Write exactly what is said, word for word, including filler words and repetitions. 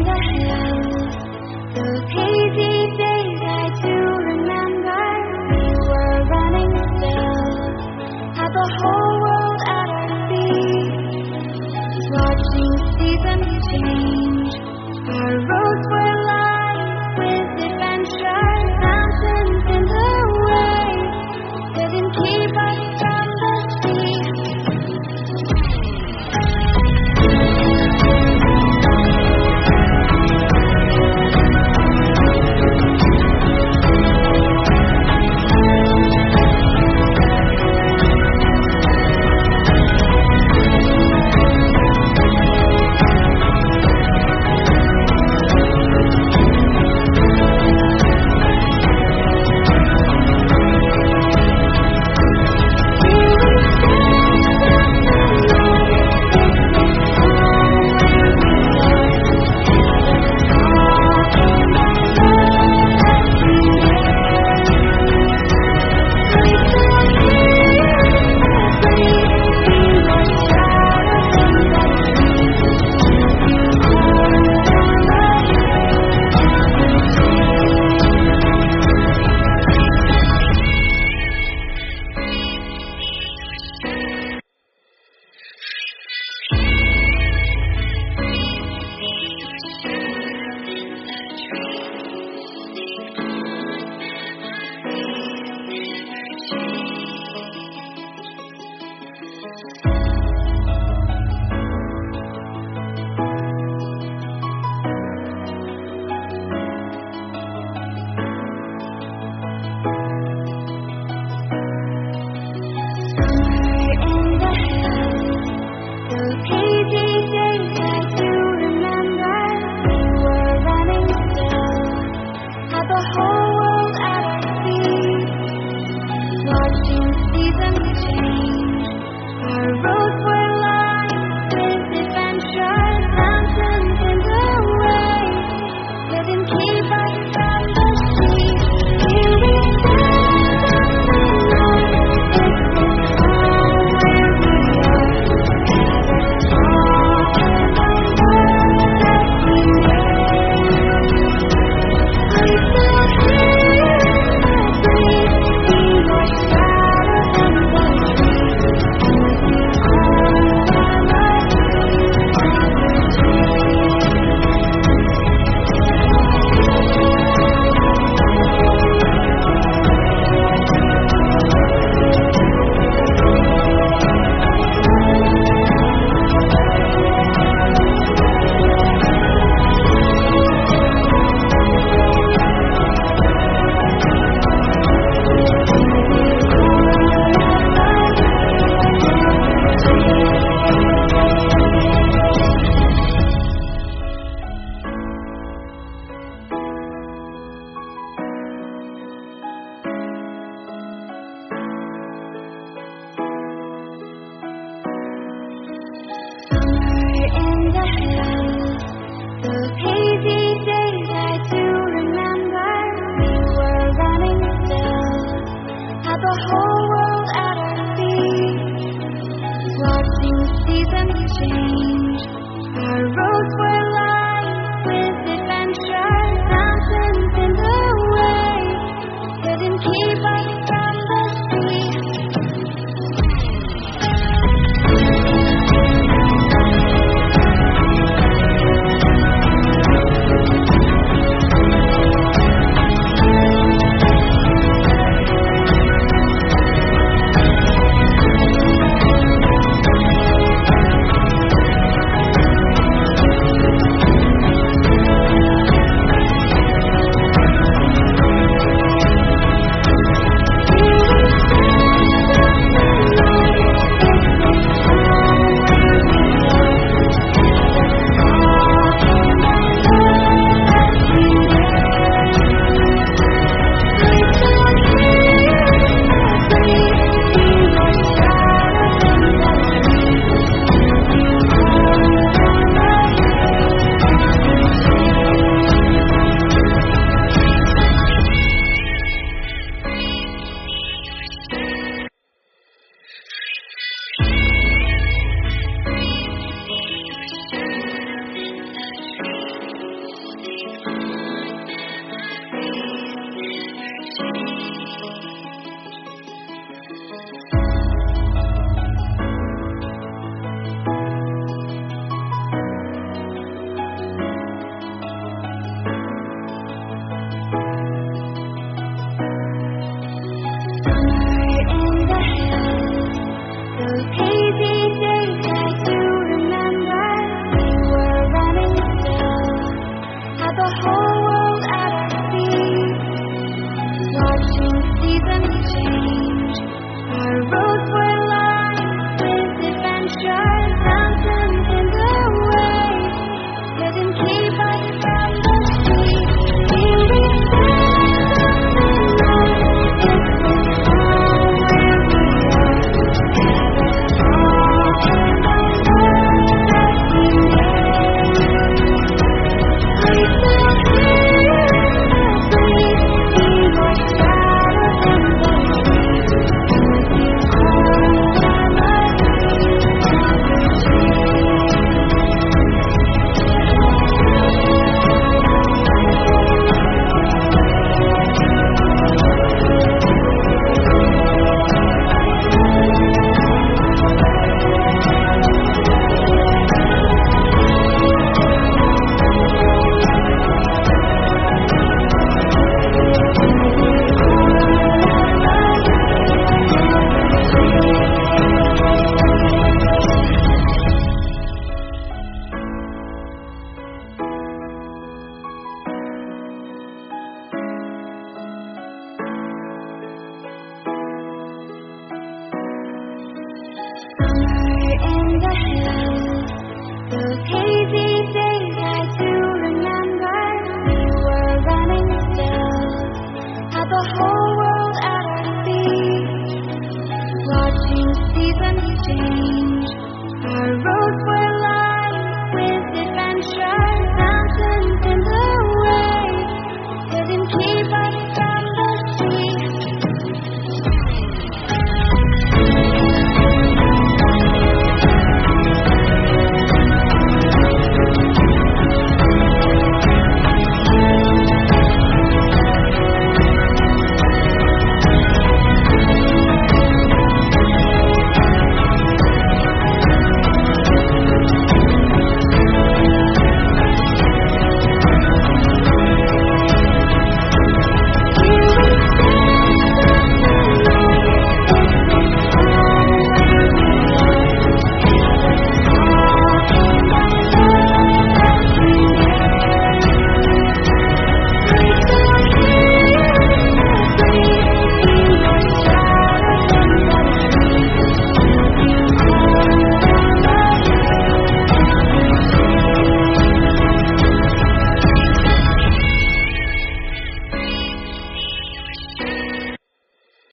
Change. Our roads were